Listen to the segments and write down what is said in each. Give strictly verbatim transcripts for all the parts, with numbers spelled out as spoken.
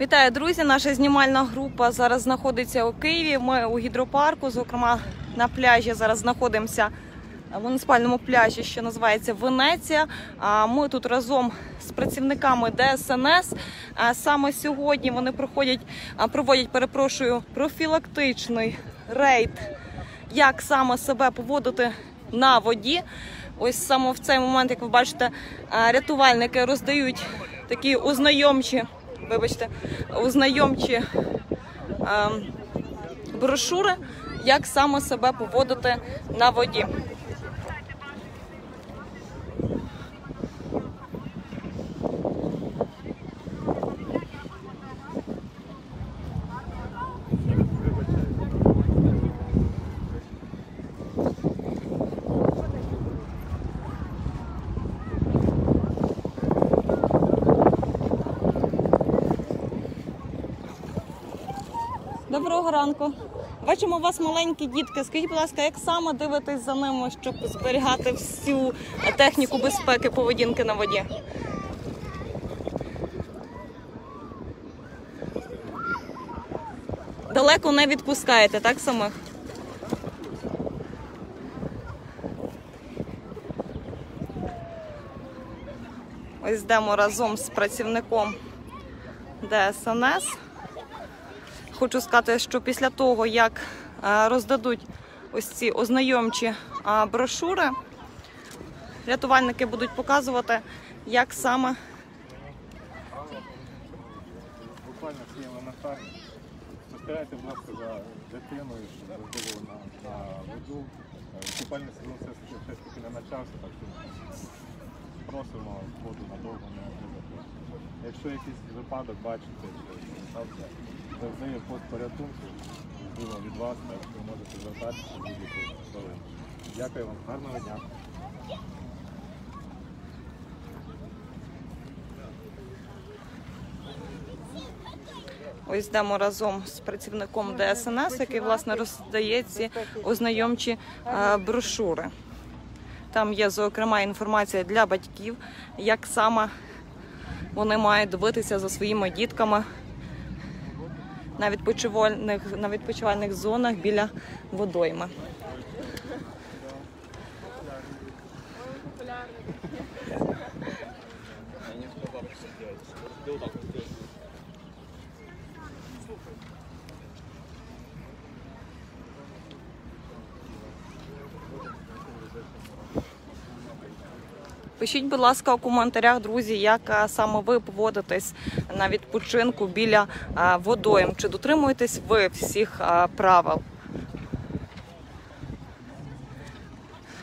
Вітаю, друзі! Наша знімальна група зараз знаходиться у Києві. Ми у гідропарку, зокрема на пляжі зараз знаходимося, в муніципальному пляжі, що називається Венеція. Ми тут разом з працівниками Д С Н С. Саме сьогодні вони проходять, проводять, перепрошую, профілактичний рейд, як саме себе поводити на воді. Ось саме в цей момент, як ви бачите, рятувальники роздають такі ознайомчі, вибачте, ознайомчі е, брошури, як саме себе поводити на воді. Доброго ранку. Бачимо, у вас маленькі дітки. Скажіть, будь ласка, як саме дивитесь за ними, щоб зберігати всю техніку безпеки поведінки на воді? Далеко не відпускаєте, так, самих? Ось йдемо разом з працівником Д С Н С. Хочу сказати, що після того, як роздадуть ось ці ознайомчі брошури, рятувальники будуть показувати, як саме буквально всі елементарні. Спостерігайте, будь ласка, за дитиною, щоб було на воду. Буквально сезон все ж таки не начався, так що просимо воду надовго не робити. Якщо якийсь випадок бачите, що завжди є пост порятунку, відбуло від вас, так що можете звертатися в будь-яку хвилину. Дякую вам, гарного дня. Ось йдемо разом з працівником Д С Н С, який, власне, роздає ці ознайомчі брошури. Там є, зокрема, інформація для батьків, як саме вони мають дивитися за своїми дітками на відпочивальних, на відпочивальних зонах біля водойми. Пишіть, будь ласка, у коментарях, друзі, як саме ви поводитесь на відпочинку біля водойм. Чи дотримуєтесь ви всіх правил?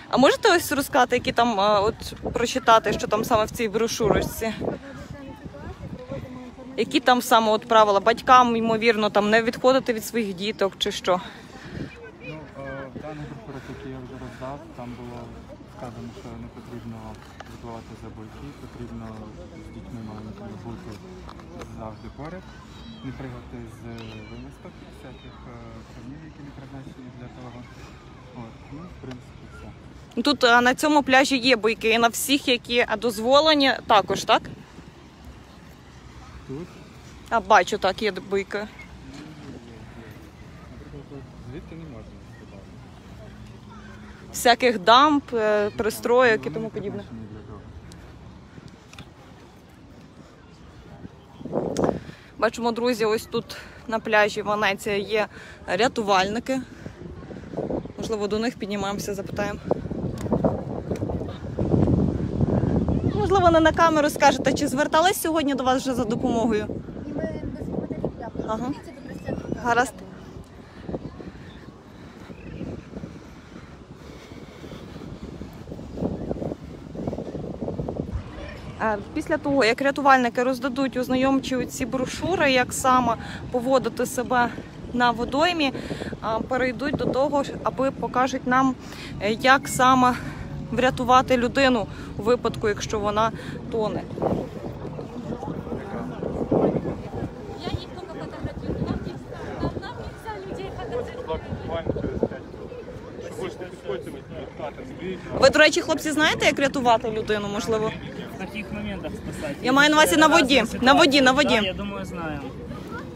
А можете ось розказати, які там, от прочитати, що там саме в цій брошурочці? Які там саме от правила? Батькам, ймовірно, там не відходити від своїх діток чи що? Ну, в даний брошурок, який я вже роздав, там було сказано, що не потрібно відпливати за буйки, потрібно з дітьми маленькими бути завжди поряд, не пригати з вимісток, всяких камнів, які не призначені для того. От, ну, в принципі, все. Тут на цьому пляжі є буйки, і на всіх, які дозволені, також, так? Тут? А, бачу, так, є буйки. Наприклад, звідти не можна. Всяких дамб, пристроїк і тому подібне. Бачимо, друзі, ось тут на пляжі Венеція є рятувальники. Можливо, до них піднімаємося, запитаємо. Можливо, не на камеру скажете, чи звертались сьогодні до вас вже за допомогою? Ні, ми без коментарів, так. Ага. Гаразд. Після того, як рятувальники роздадуть ознайомчі ці брошури, як саме поводити себе на водоймі, перейдуть до того, аби покажуть нам, як саме врятувати людину у випадку, якщо вона тоне. Ви, до речі, хлопці, знаєте, як рятувати людину, можливо? В таких моментах спасати. Я маю на увазі на воді, на воді, на воді. Да, я думаю, знаю.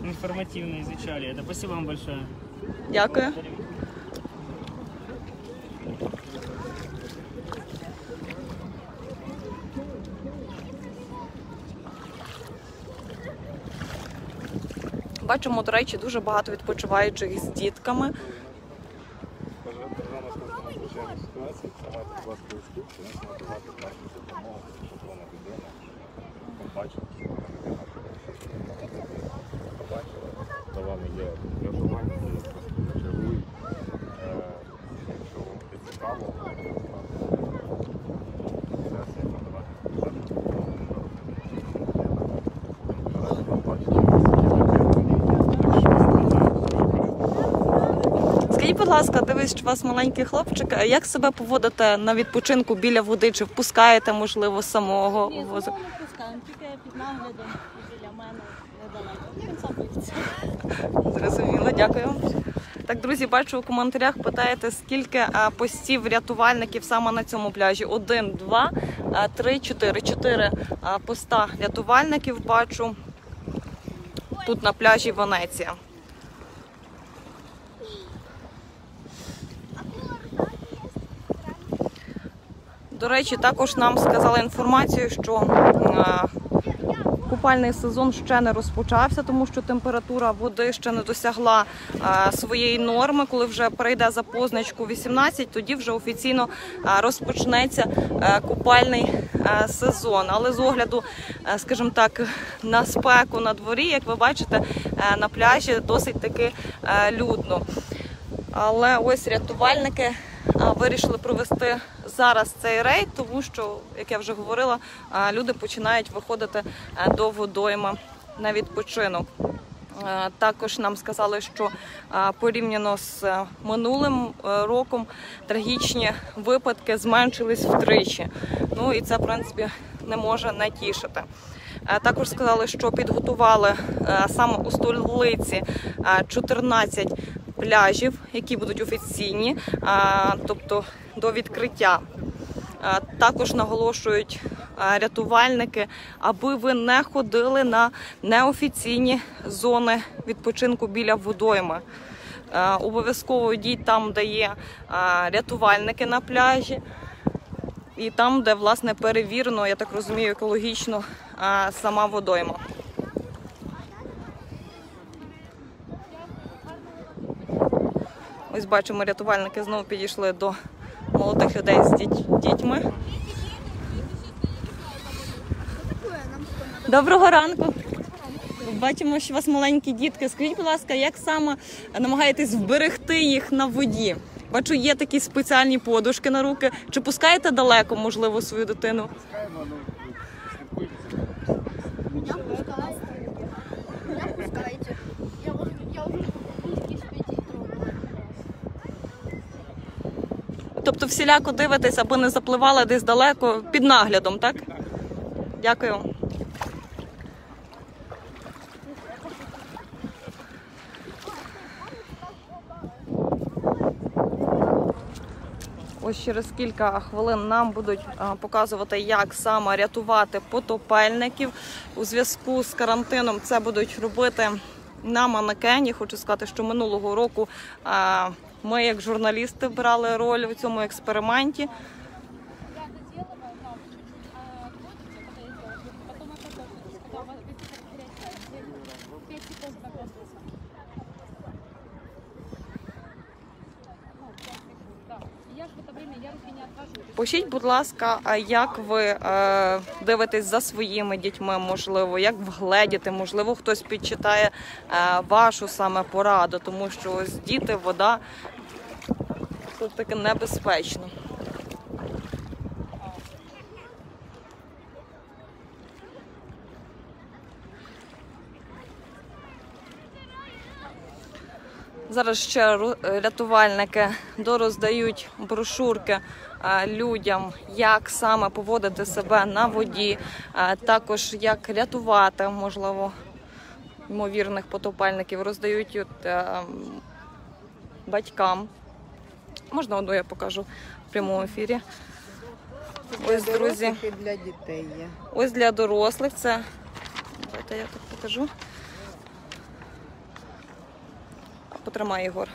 информативно изучали это. Спасибо вам большое. Дякую. Бачимо, до речі, дуже багато відпочиваючих з дітками. Будь ласка, дивись, що у вас маленький хлопчик. Як себе поводите на відпочинку біля води? Чи впускаєте, можливо, самого? Ні, самого не пускаємо, тільки під наглядом біля мене недалеко. Він сам боїться. Зрозуміло, дякую. Так, друзі, бачу у коментарях, питаєте, скільки постів рятувальників саме на цьому пляжі. Один, два, три, чотири. Чотири поста рятувальників бачу тут на пляжі Венеція. До речі, також нам сказали інформацію, що купальний сезон ще не розпочався, тому що температура води ще не досягла своєї норми. Коли вже перейде за позначку вісімнадцять, тоді вже офіційно розпочнеться купальний сезон. Але з огляду, скажімо так, на спеку на дворі, як ви бачите, на пляжі досить таки людно. Але ось рятувальники вирішили провести зараз цей рейд, тому що, як я вже говорила, люди починають виходити до водойми на відпочинок. Також нам сказали, що порівняно з минулим роком трагічні випадки зменшились втричі. Ну і це, в принципі, не може не тішити. Також сказали, що підготували саме у столиці чотирнадцять пляжів, які будуть офіційні, тобто до відкриття. Також наголошують рятувальники, аби ви не ходили на неофіційні зони відпочинку біля водойми. Обов'язково йдіть там, де є рятувальники на пляжі, і там, де, власне, перевірено, я так розумію, екологічно сама водойма. Ось бачимо, рятувальники знову підійшли до молодих людей з дітьми. Доброго ранку! Бачимо, що у вас маленькі дітки. Скажіть, будь ласка, як саме намагаєтесь вберегти їх на воді? Бачу, є такі спеціальні подушки на руки. Чи пускаєте далеко, можливо, свою дитину? Пускаємо, але я пускаю. Я пускайте. Я вже пустки з п'яти трохи. Тобто всіляко дивитесь, аби не запливали десь далеко, під наглядом, так? Дякую. Ось через кілька хвилин нам будуть показувати, як саме рятувати потопельників. У зв'язку з карантином це будуть робити на манекені. Хочу сказати, що минулого року ми, як журналісти, брали роль у цьому експерименті. Пишіть, будь ласка, як ви е, дивитесь за своїми дітьми, можливо, як вгледіти, можливо, хтось підчитає е, вашу саме пораду, тому що ось діти, вода, тут таки небезпечно. Зараз ще рятувальники дороздають брошурки людям, як саме поводити себе на воді, також як рятувати, можливо, ймовірних потопальників, роздають от, е, батькам. Можна одну я покажу в прямому ефірі. Ось, друзі, для дітей є. Ось для дорослих це, давайте я так покажу. Потримай, Ігор.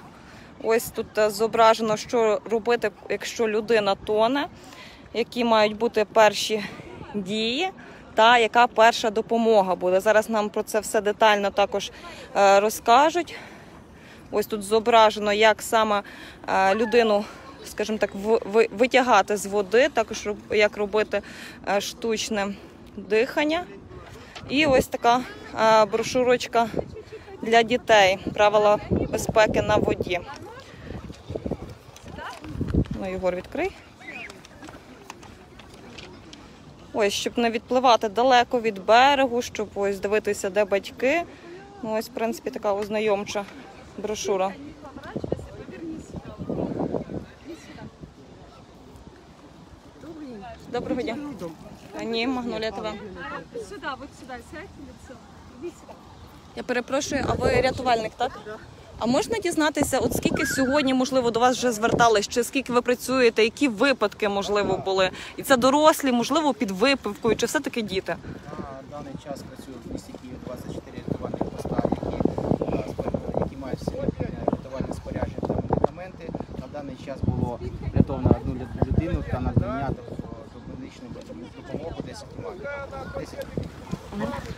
Ось тут зображено, що робити, якщо людина тоне, які мають бути перші дії та яка перша допомога буде. Зараз нам про це все детально також розкажуть. Ось тут зображено, як саме людину, скажімо так, витягати з води, також як робити штучне дихання. І ось така брошурочка для дітей, правила безпеки на воді. Ну, Єгор, відкрий. Ось, щоб не відпливати далеко від берегу, щоб ось дивитися, де батьки. Ну, ось, в принципі, така ознайомча брошура. Доброго дня. Ні, Магнолія ТВ. Сюди, от сюди, сядьте лицо. Іди сюди. Я перепрошую, а ви рятувальник, так? А можна дізнатися, от скільки сьогодні, можливо, до вас вже звертались, чи скільки ви працюєте, які випадки, можливо, були? І це дорослі, можливо, під випивкою, чи все-таки діти? На даний час працює в місті Київ двадцять чотири рятувальних поста, які, які мають всі рятувальні спорядження та медикаменти. На даний час було врятовано одну людину та надання медичну допомогу десять.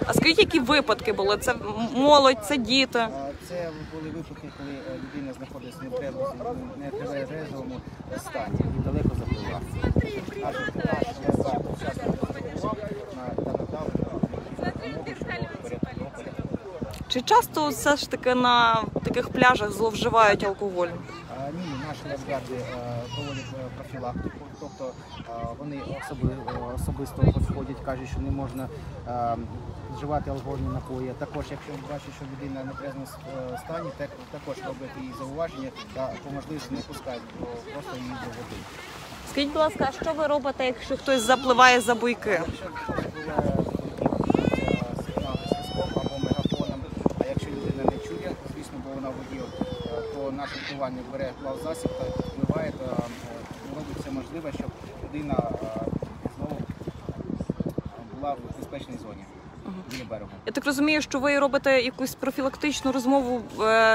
А скажіть, які випадки були? Це молодь, це діти? Це були випадки, коли людина знаходиться в нетверезовому стані і далеко заплила. Чи часто все ж таки на таких пляжах зловживають алкоголь? Ні, наші лавгарди проводять профілактику, тобто вони особисто підходять, кажуть, що не можна вживати алкогольні напої. Також, якщо бачить, що людина в нетверезому стані, також робити їй зауваження та по можливості не пускають, просто її до води. Скажіть, будь ласка, а що ви робите, якщо хтось запливає за буйки? Наше впливання бере плавзасіб та впливає, та робить все можливе, щоб людина знову була в безпечній зоні біля берегу. Я так розумію, що ви робите якусь профілактичну розмову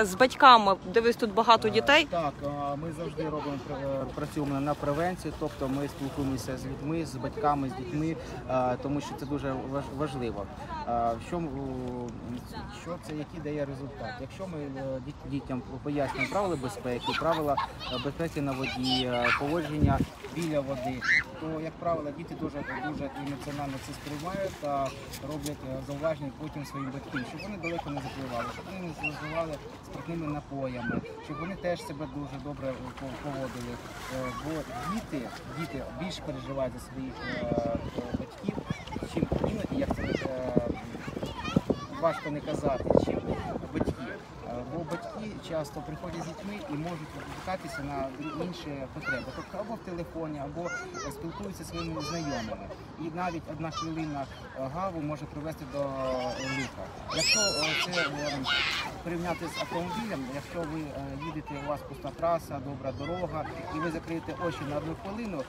з батьками, дивись, тут багато дітей? Так, ми завжди робимо, працюємо на превенцію, тобто ми спілкуємося з людьми, з батьками, з дітьми, тому що це дуже важливо. Що, що це, який дає результат? Якщо ми дітям пояснюємо правила безпеки, правила безпеки на воді, поводження біля води, то, як правило, діти дуже, дуже емоціонально це сприймають та роблять зауваження потім своїм батькам, щоб вони далеко не запливали, щоб вони не зловживали спиртними напоями, щоб вони теж себе дуже добре поводили. Бо діти, діти більш переживають за своїх батьків, чим іноді, як це важко не казати, чим батьки. Бо батьки часто приходять з дітьми і можуть відволікатися на інші потреби, тобто або в телефоні, або спілкуються зі своїми знайомими. І навіть одна хвилина гаву може привести до ліка. Якщо це порівняти з автомобілем, якщо ви їдете, у вас пуста траса, добра дорога, і ви закриєте очі на одну хвилину,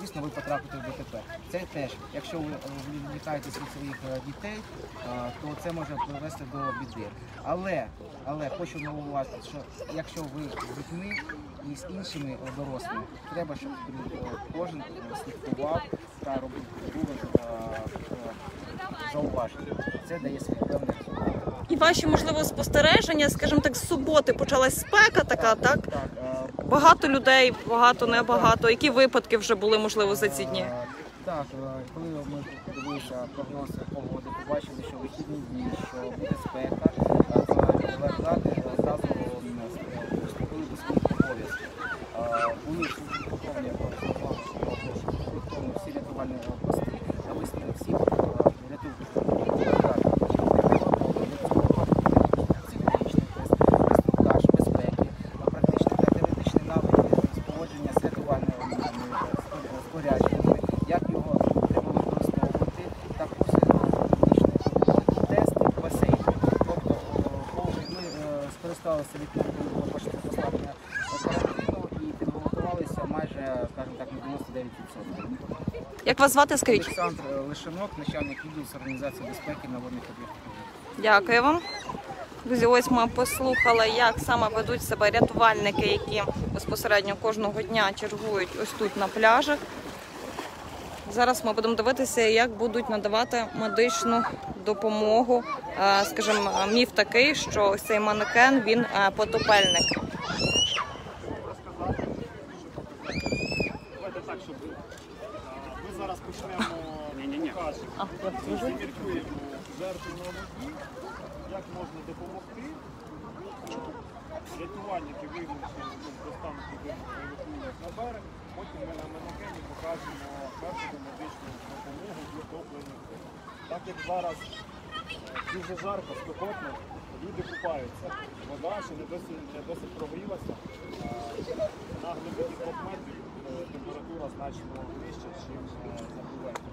звісно, ви потрапите в ДТП. Це теж, якщо ви відволікаєтеся від своїх дітей, то це може привести до біди. Але Але хочу наголосити, що якщо ви з дітьми і з іншими дорослими, треба, щоб кожен слідкував та робив зауваження. Це дає свій певний результат. І ваші, можливо, спостереження, скажімо так, з суботи почалась спека така, так? Так. Багато людей, багато, небагато. Які випадки вже були, можливо, за ці дні? Так, коли ми подивилися прогноз погоди, побачили, що вихідні дні, що буде спека, лавгарди зразу приступили до своїх обов'язків. У них підготовлені всі рятувальні пости, нависнили всіх рятувальних лавгардів. Психологічний тест, інструктаж безпеки, практичні та теоретичні навики споводження з рятувальними спорядженнями, як його треба використовувати, та психологічні тести в басейні. Скористалися від того, коли було поставлення карантину і підготувалися майже, скажімо так, на дев'яносто дев'ять відсотків. Як вас звати, скажіть? Олександр Лишинок, начальник відділу з організації безпеки на водних об'єктах. Дякую вам. Друзі, ось ми послухали, як саме ведуть себе рятувальники, які безпосередньо кожного дня чергують ось тут на пляжах. Зараз ми будемо дивитися, як будуть надавати медичну допомогу. Скажімо, міф такий, що ось цей манекен, він потопельник. Давайте так, щоб ми зараз почнемо... Ні-ні-ні. Ми заміркуємо жертву на воді, як можна допомогти. Рятувальники вивчили доставку на берег, потім ми на манекені покажемо першу медичну допомогу для топлених. Так як зараз дуже жарко, спекотно, люди купаються. Вода ще не досить, досить прогрілася. На глибині двох метрів температура значно вища, ніж на поверхні.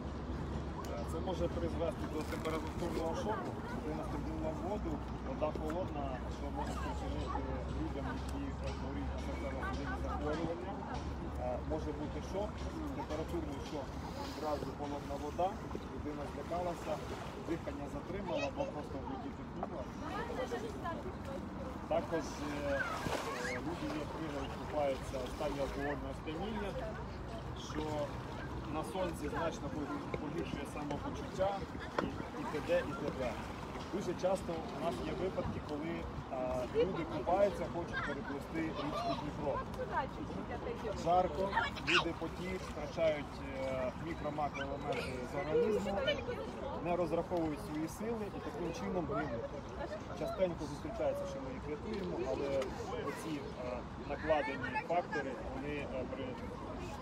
Це може призвести до температурного шоку, коли наступнула в воду, вода холодна, що може спричинити людям, які хворіють на серцево-судинні захворювання. Може бути шок, температурний шок, одразу холодна вода, людина злякалася, дихання затримала, або просто в воді тихнула. Також люди, які виступаються в стані алкогольного сп'яніння, що на сонці значно погіршує самопочуття і т.д. і т.д. Дуже часто у нас є випадки, коли а, люди купаються, хочуть переплисти річку Дніпро. Жарко, люди потіють, втрачають мікро-макроелементи з організму, не розраховують свої сили і таким чином гинуть. Частенько зустрічається, що ми їх рятуємо, але оці а, накладені фактори, вони при...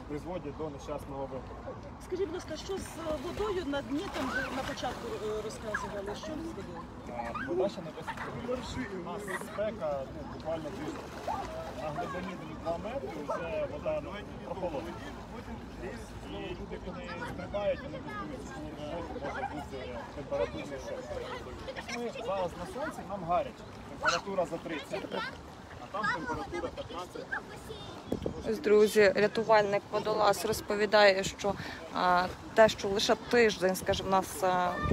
призводять до нещасного випадку. Скажіть, будь ласка, що з водою на дні, там на початку розказували, що з водою? Вода ще не досить прогріла. У нас спека, ну, буквально тиждень. На глибині два метри вже вода прохолодна. І люди, коли стрибають, вони готуються, може бути температурний шок. Ми зараз на сонці, нам гаряче. Температура за тридцять. Там температура п'ятнадцять. Друзі, рятувальник водолаз розповідає, що а, те, що лише тиждень, скажімо, в нас,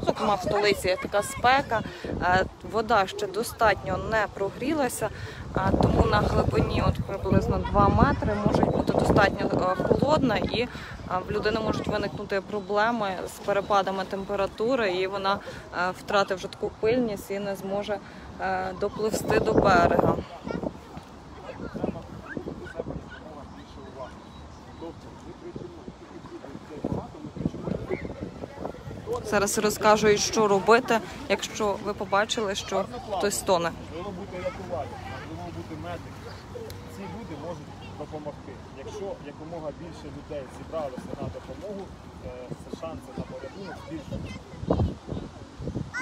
зокрема в столиці, така спека, а, вода ще достатньо не прогрілася, а, тому на глибині от, приблизно два метри може бути достатньо а, холодна і а, в людини можуть виникнути проблеми з перепадами температури і вона а, втратить вже таку пильність і не зможе а, допливти до берега. Зараз розкажуть, що робити, якщо ви побачили, що хтось тоне. Можливо бути рятувальник, можливо бути медик. Ці люди можуть допомогти. Якщо якомога більше людей зібралися на допомогу, шанси на порятунок збільшуються.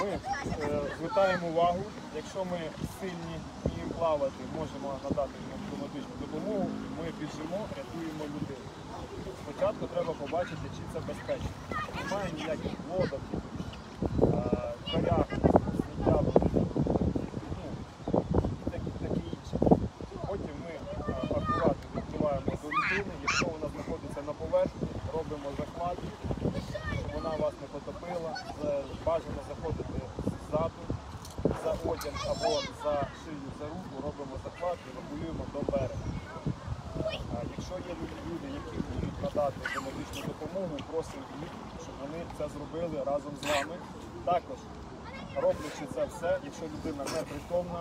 Ми звертаємо увагу, якщо ми сильні і плавати, можемо надати медичну допомогу, ми біжимо, рятуємо людей. Спочатку треба побачити, чи це безпечно. Немає ніяких лодок, коряк, сміття, таке інше. Потім ми акуратно відкриваємо до людини, якщо вона знаходиться на поверхні, робимо захват, щоб вона вас не потопила. Бажано заходити ззаду, за одяг або за шию, за руку, робимо захват і евакуюємо до берега. Якщо є люди, які будуть надати медичну допомогу, просимо їх, щоб вони це зробили разом з нами. Також, роблячи це все, якщо людина не притомна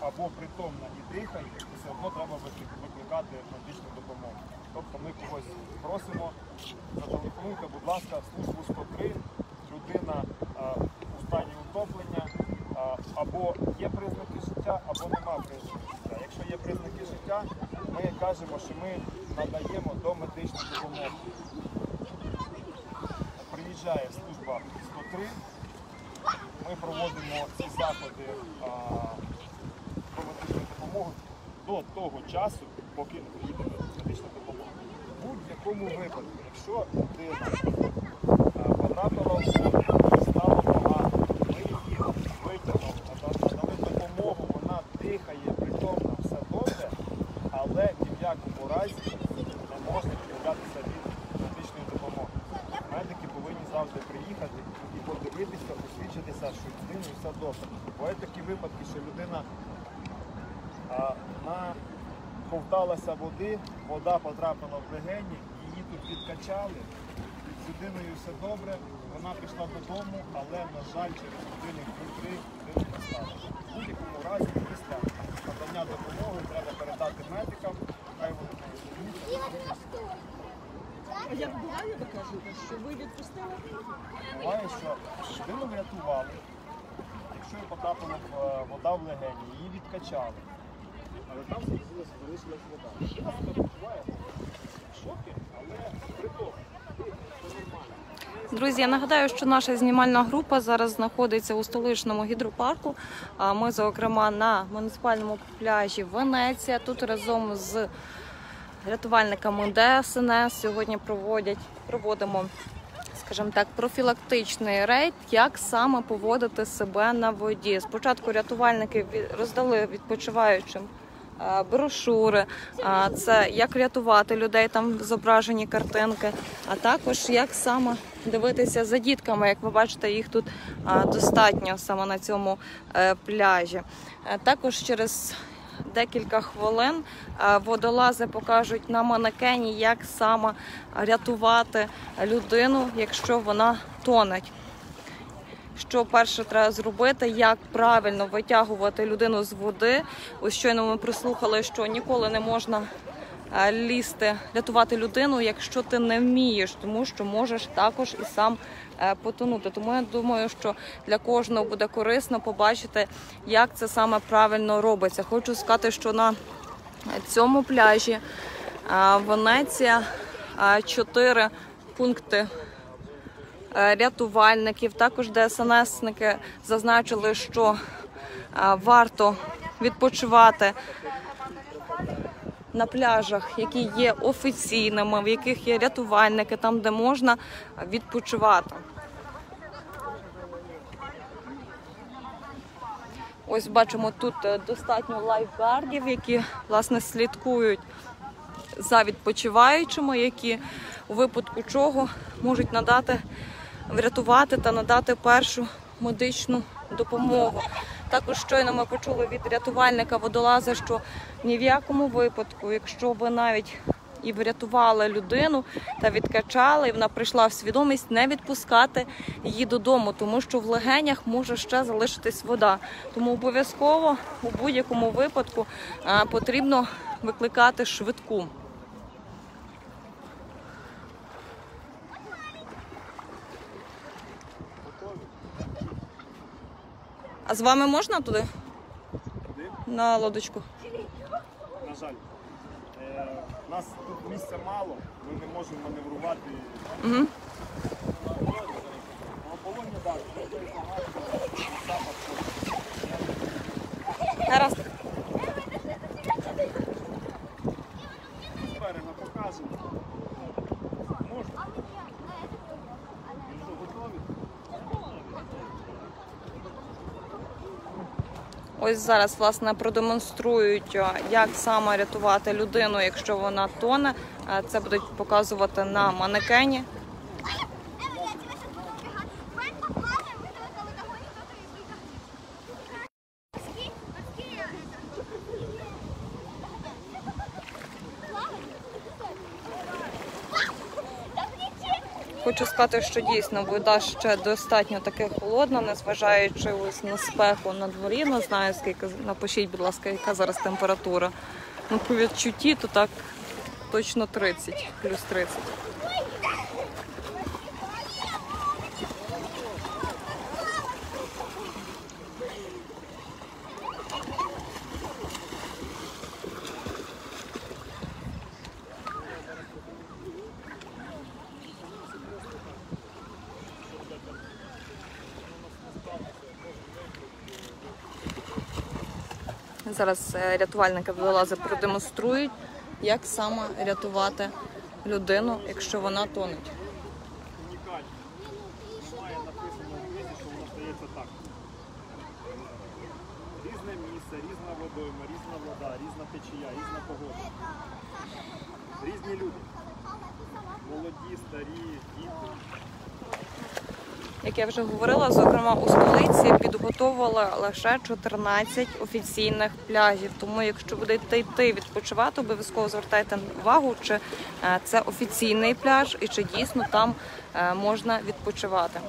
або притомна і дихає, все одно треба викликати медичну допомогу. Тобто ми когось просимо, зателефонуйте, будь ласка, в службу сто три, людина а, у стані утоплення, а, або є признаки життя, або немає признаки життя. Якщо є признаки життя, ми кажемо, що ми надаємо домедичну допомогу. Приїжджає служба сто три, ми проводимо ці заходи домедичної допомоги до того часу, поки не приїде медична допомога. В будь-якому випадку, якщо людина потрапила в воду, стала погано, ми її витягнули, надали допомогу, вона дихає, притомна, все добре, але ні в якому разі не можна відмовлятися від медичної допомоги. Медики повинні завжди приїхати і подивитися, посвідчитися, що людина садок. Бувають такі випадки, що людина а, наковталася води, вода потрапила в легені, її тут відкачали, з людиною все добре, вона пішла додому, але, на жаль, через години-три людина не стала. В будь-якому разі, після надання допомоги треба передати медикам, хай вони допомогли. А як буває, ви кажете, що ви відпустили? Буває, що людину врятували, якщо їй потрапила вода в легені, її відкачали, але там залишилась вода. Буває шоки, але при тому. Друзі, я нагадаю, що наша знімальна група зараз знаходиться у столичному гідропарку. Ми, зокрема, на муніципальному пляжі Венеція. Тут разом з рятувальниками Д С Н С сьогодні проводять, проводимо, скажімо так, профілактичний рейд, як саме поводити себе на воді. Спочатку рятувальники роздали відпочиваючим брошури, це як рятувати людей, там зображені картинки, а також як саме дивитися за дітками, як ви бачите, їх тут достатньо саме на цьому пляжі. Також через декілька хвилин водолази покажуть на манекені, як саме рятувати людину, якщо вона тоне. Що перше треба зробити, як правильно витягувати людину з води. Ось щойно ми прослухали, що ніколи не можна лізти, рятувати людину, якщо ти не вмієш, тому що можеш також і сам потонути. Тому я думаю, що для кожного буде корисно побачити, як це саме правильно робиться. Хочу сказати, що на цьому пляжі Венеція чотири пункти рятувальників. Також ДСНСники зазначили, що варто відпочивати на пляжах, які є офіційними, в яких є рятувальники, там, де можна відпочивати. Ось бачимо, тут достатньо лайфгардів, які, власне, слідкують за відпочиваючими, які у випадку чого можуть надати, врятувати та надати першу медичну допомогу. Також щойно ми почули від рятувальника водолаза, що ні в якому випадку, якщо ви навіть і врятували людину та відкачали, і вона прийшла в свідомість, не відпускати її додому, тому що в легенях може ще залишитись вода. Тому обов'язково у будь-якому випадку потрібно викликати швидку. А з вами можна туди? Туди? На лодочку? На жаль. Е, у нас тут місця мало, ми не можемо маневрувати. Угу. Гаразд. Беремо, покажемо. Можна? Ось зараз, власне, продемонструють, як саме рятувати людину, якщо вона тоне. Це будуть показувати на манекені. Хочу сказати, що дійсно вода ще достатньо таки холодна, незважаючи ось на спеку на дворі, не знаю, скільки, напишіть, будь ласка, яка зараз температура. Ну, по відчутті, то так точно тридцять, плюс тридцять. Зараз рятувальники водолази продемонструють, як саме рятувати людину, якщо вона тонеть. Унікально. Немає написано в книзі, що воно стається так. Різне місце, різна водойма, різна вода, різна течія, різна погода. Різні люди. Молоді, старі, діти. як я вже говорила, зокрема у столиці підготовили лише чотирнадцять офіційних пляжів. Тому якщо будете йти відпочивати, обов'язково звертайте увагу, чи це офіційний пляж і чи дійсно там можна відпочивати.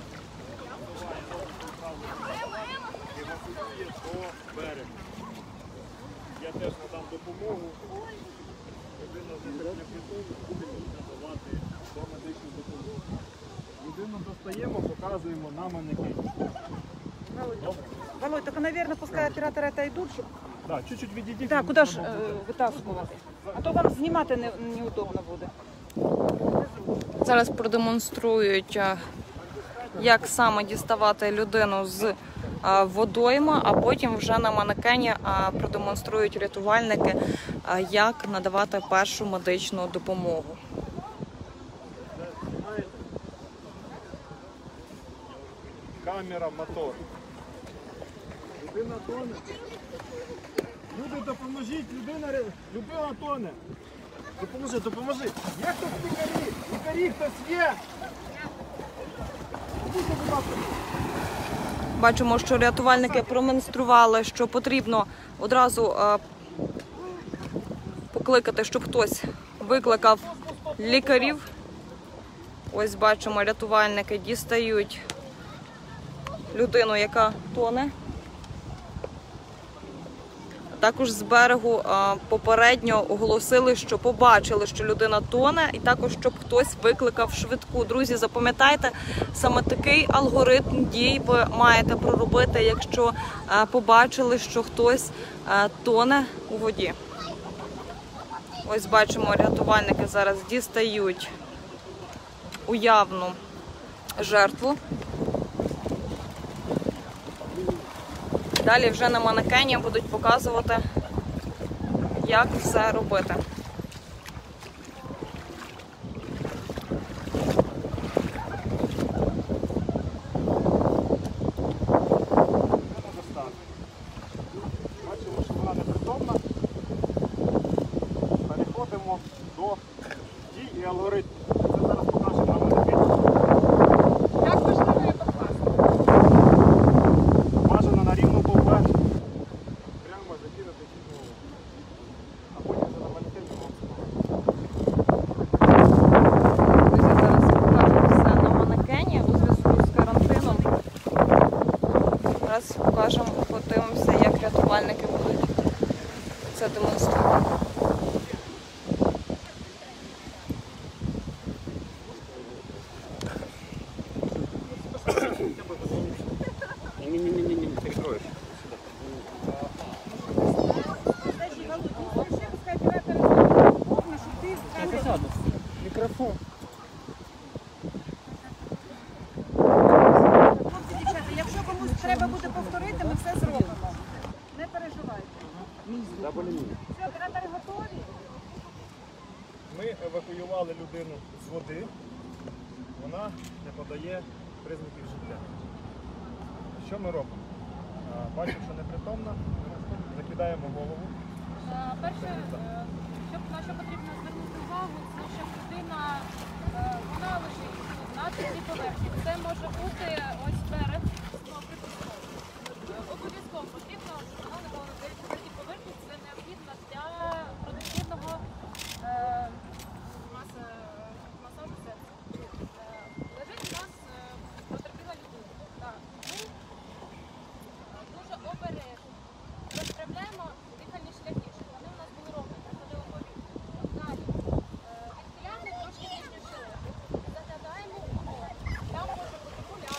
Я теж надам допомогу. Людина з інтернет-притулку буде надавати до медичну допомогу. Людину достаємо, показуємо на манеки. Володь, так, мабуть, пускай оператори йдуть, щоб... Так, чуть-чуть відійдіть. Так, куди ж витаскувати? А то вам знімати неудобно буде. Зараз продемонструють, як саме діставати людину з водойма, а потім вже на манекені продемонструють рятувальники, як надавати першу медичну допомогу. Камера, мотор. Людина тоне. Люди, допоможіть, людина, людина тоне. Допоможи, допоможи. Є хтось лікарі? Лікарі хтось є? Будьте, будь ласка. Бачимо, що рятувальники продемонстрували, що потрібно одразу покликати, щоб хтось викликав лікарів. Ось бачимо, рятувальники дістають людину, яка тоне. Також з берегу попередньо оголосили, що побачили, що людина тоне, і також, щоб хтось викликав швидку. Друзі, запам'ятайте, саме такий алгоритм дій ви маєте проробити, якщо побачили, що хтось тоне у воді. Ось бачимо, рятувальники зараз дістають уявну жертву. Далі вже на манекені будуть показувати, як все робити. Бачимо, що вона непритомна. Переходимо до дій і алгоритмів. Це зараз покажемо на манекені. Як ви ж на неї покласти? Бажано на рівну. Микрофон. Хлопці, дівчата, якщо комусь треба буде повторити, ми все зробимо. Не переживайте. Все, оператори готові? Ми евакуювали людину з води. Вона не подає признаків життя. Що ми робимо? Бачимо, що непритомна. Закидаємо голову. Перше, на що потрібно звернути увагу, це щоб людина, вона лежить на цій поверхні. Це може бути ось перед припуском. Обов'язково потрібно, щоб вона не була на цій поверхні, це необхідно для продуктивного масажу серця. Лежить у нас потерпіла людина. Ми дуже обережно розправляємо дихальні шляхи. Там може бути куляка,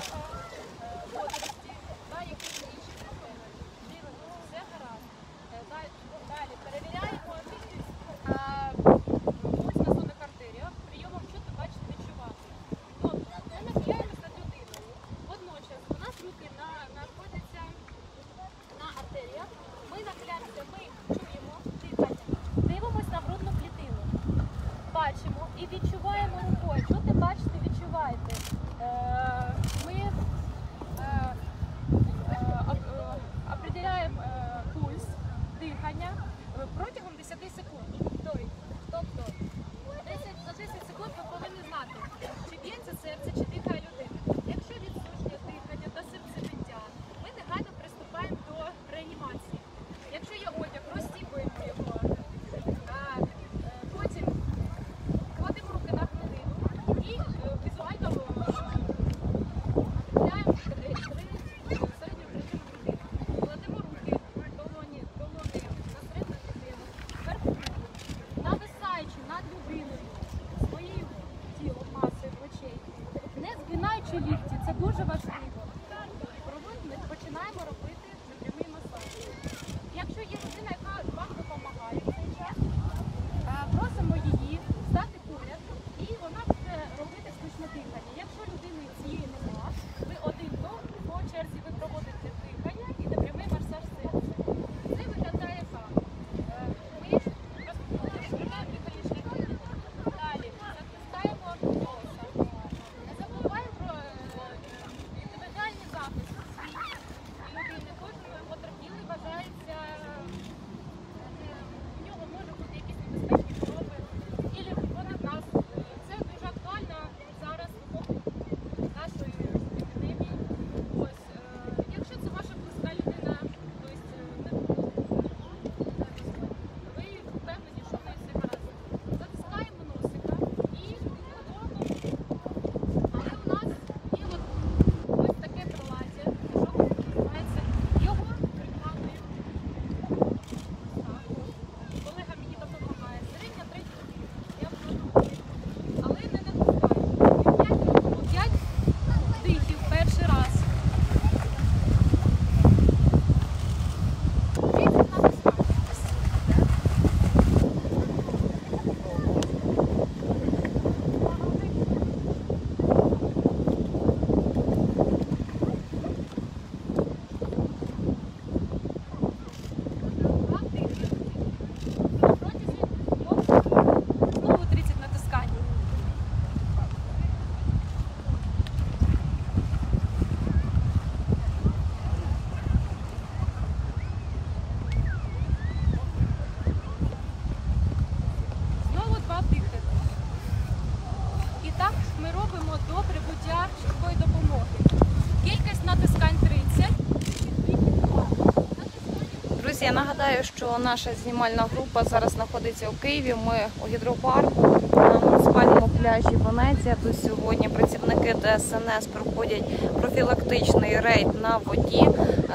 Я нагадаю, що наша знімальна група зараз знаходиться у Києві. Ми у гідропарку на муніципальному пляжі Венеція. Тут сьогодні працівники Д С Н С проходять профілактичний рейд на воді.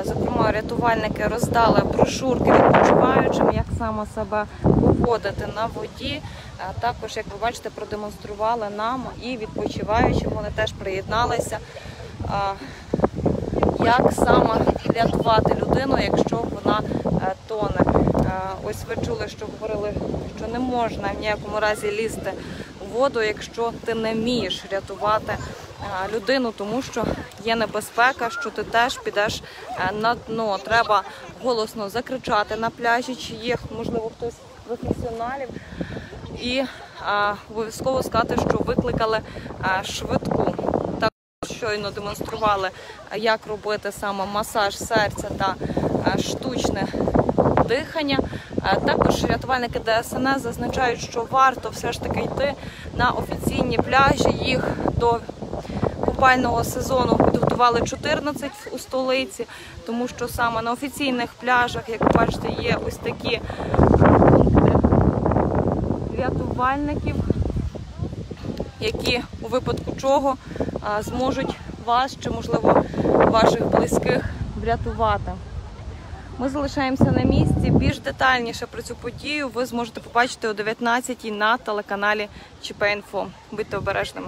Зокрема, рятувальники роздали брошурки відпочиваючим, як саме себе поводити на воді. Також, як ви бачите, продемонстрували нам і відпочиваючим. Вони теж приєдналися. Як саме рятувати людину, якщо вона тоне. Ось ви чули, що говорили, що не можна в ніякому разі лізти у воду, якщо ти не вмієш рятувати людину, тому що є небезпека, що ти теж підеш на дно. Треба голосно закричати на пляжі, чи є, можливо, хтось з професіоналів, і обов'язково сказати, що викликали швидку. Щойно демонстрували, як робити саме масаж серця та штучне дихання. Також рятувальники Д С Н С зазначають, що варто все ж таки йти на офіційні пляжі. Їх до купального сезону підготували чотирнадцять у столиці, тому що саме на офіційних пляжах, як ви бачите, є ось такі пункти рятувальників, які у випадку чого зможуть вас чи, можливо, ваших близьких врятувати. Ми залишаємося на місці. Більш детальніше про цю подію ви зможете побачити о дев'ятнадцятій на телеканалі Ч П точка інфо. Будьте обережними.